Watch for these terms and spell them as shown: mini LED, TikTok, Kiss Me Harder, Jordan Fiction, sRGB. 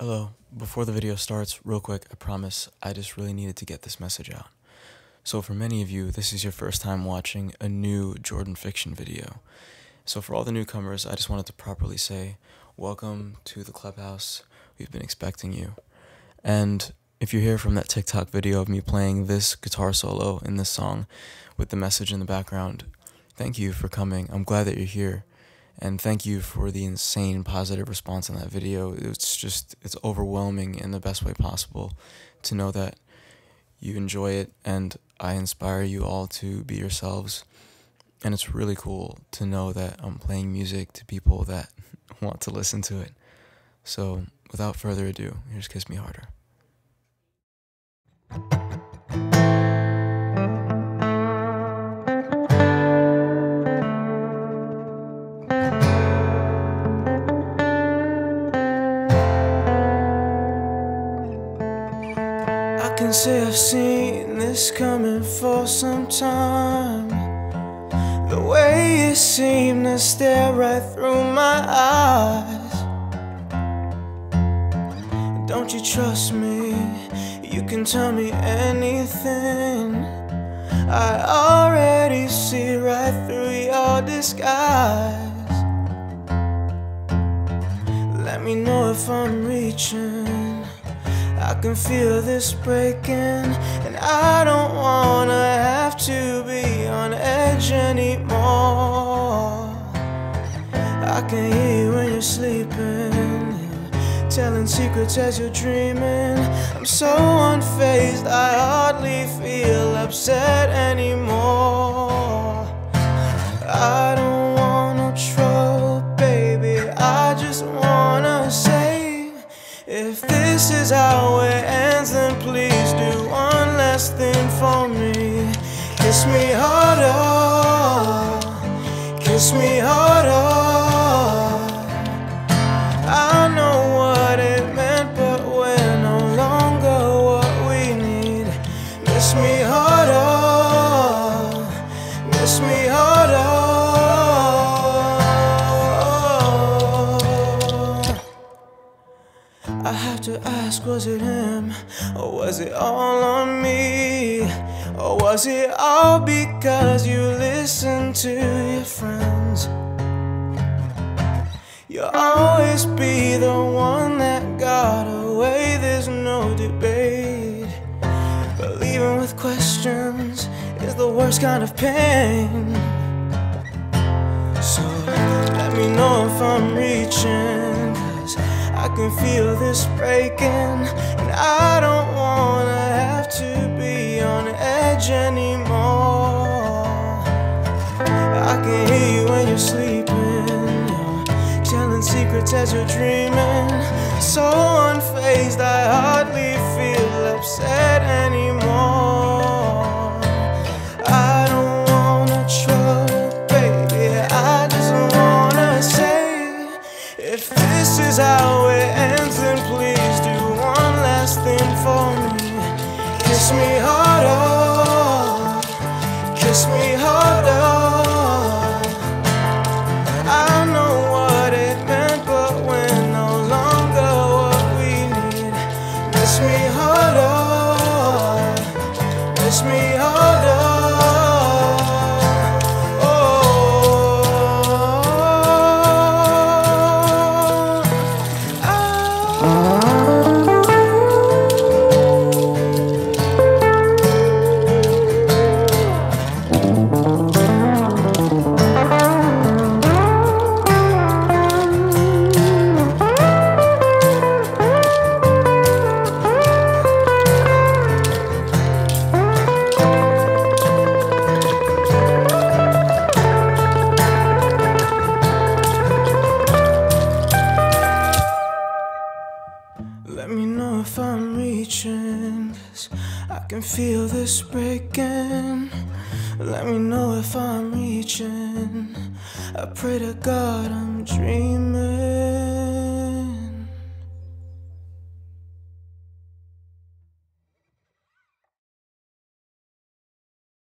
Hello, before the video starts, real quick, I promise, I just really needed to get this message out. So for many of you, this is your first time watching a new Jordan Fiction video. So for all the newcomers, I just wanted to properly say, welcome to the clubhouse, we've been expecting you. And if you hear from that TikTok video of me playing this guitar solo in this song with the message in the background, thank you for coming, I'm glad that you're here. And thank you for the insane positive response on that video. It's overwhelming in the best way possible to know that you enjoy it and I inspire you all to be yourselves. And it's really cool to know that I'm playing music to people that want to listen to it. So without further ado, here's Kiss Me Harder. I can say I've seen this coming for some time. The way you seem to stare right through my eyes. Don't you trust me? You can tell me anything. I already see right through your disguise. Let me know if I'm reaching. I can feel this breaking, and I don't wanna have to be on edge anymore. I can hear you when you're sleeping, telling secrets as you're dreaming. I'm so unfazed, I hardly feel upset anymore. I don't want no trouble, baby, I just wanna say, if this is how it ends, then please do one last thing for me. Kiss me harder, kiss me harder. I know what it meant, but we're no longer what we need. Kiss me harder, kiss me harder. I have to ask, was it him, or was it all on me? Or was it all because you listened to your friends? You'll always be the one that got away, there's no debate. But leaving with questions is the worst kind of pain. So let me know if I'm reaching. I can feel this breaking, and I don't wanna have to be on edge anymore. I can hear you when you're sleeping, telling secrets as you're dreaming. So unfazed, I hardly feel upset anymore. I don't wanna trouble, baby, I just wanna say, if this is how kiss me harder, kiss me harder. I know what it meant, but we're no longer what we need. Kiss me harder, kiss me harder. Oh, oh. Let me know if I'm reaching, 'cause I can feel this breaking. Let me know if I'm reaching, I pray to God I'm dreaming.